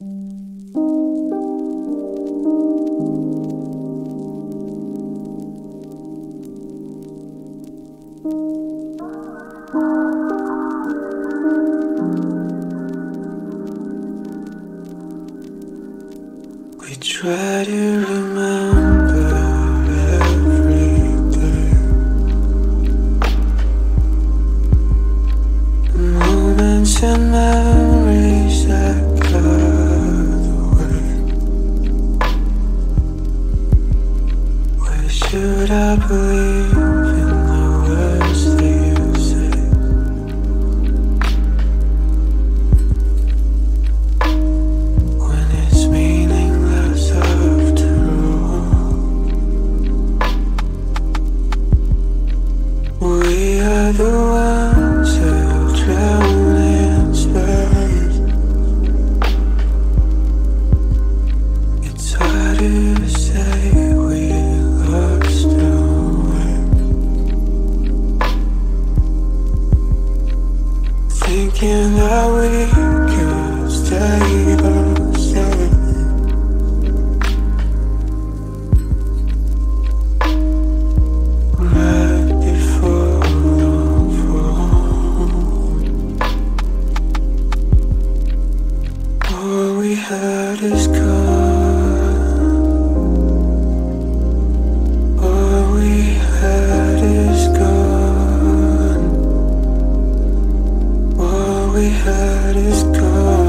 We try to remember everything, moments and memories that got away. Why should I believe in the words that you say when it's meaningless after all? We are the ones who drown in space. It's hard to say we lost our thinking that we could stay outside. Right before the fall, all we had is gone. All we had is gone. All we had is gone.